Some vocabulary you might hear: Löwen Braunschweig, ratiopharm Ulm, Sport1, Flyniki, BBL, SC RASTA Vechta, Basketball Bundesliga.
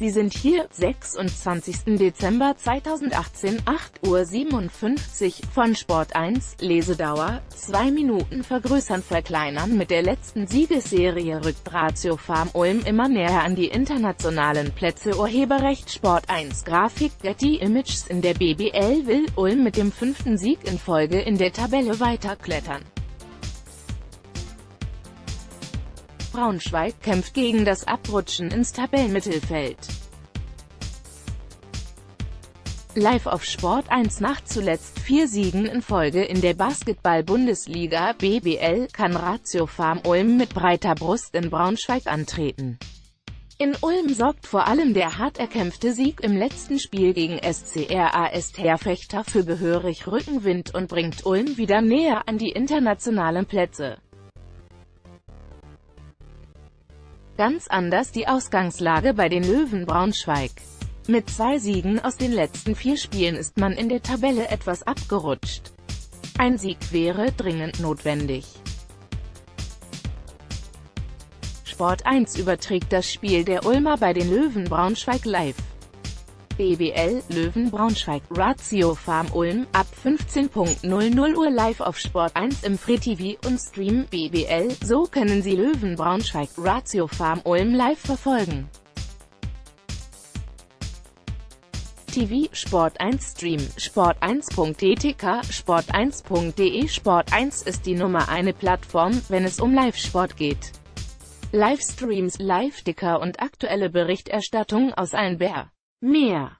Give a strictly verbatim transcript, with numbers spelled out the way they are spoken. Sie sind hier, sechsundzwanzigsten Dezember zweitausendachtzehn, acht Uhr siebenundfünfzig, von Sport eins, Lesedauer, zwei Minuten. Vergrößern, verkleinern. Mit der letzten Siegesserie rückt ratiopharm Ulm immer näher an die internationalen Plätze. Urheberrecht Sport eins, Grafik Getty Images. In der B B L will Ulm mit dem fünften Sieg in Folge in der Tabelle weiterklettern. Braunschweig kämpft gegen das Abrutschen ins Tabellenmittelfeld. Live auf Sport eins. Nach zuletzt vier Siegen in Folge in der Basketball-Bundesliga B B L kann ratiopharm Ulm mit breiter Brust in Braunschweig antreten. In Ulm sorgt vor allem der hart erkämpfte Sieg im letzten Spiel gegen S C RASTA Vechta für gehörig Rückenwind und bringt Ulm wieder näher an die internationalen Plätze. Ganz anders die Ausgangslage bei den Löwen Braunschweig. Mit zwei Siegen aus den letzten vier Spielen ist man in der Tabelle etwas abgerutscht. Ein Sieg wäre dringend notwendig. Sport eins überträgt das Spiel der Ulmer bei den Löwen Braunschweig live. B B L, Löwen Braunschweig, ratiopharm Ulm, ab fünfzehn Uhr live auf Sport eins im Free-T V und Stream. B B L, so können Sie Löwen Braunschweig, ratiopharm Ulm live verfolgen. T V, Sport eins Stream, sport eins punkt e t k, sport eins punkt d e. Sport eins ist die Nummer eine Plattform, wenn es um Live-Sport geht. Livestreams, Live-Ticker und aktuelle Berichterstattung aus allen Bär. Mehr.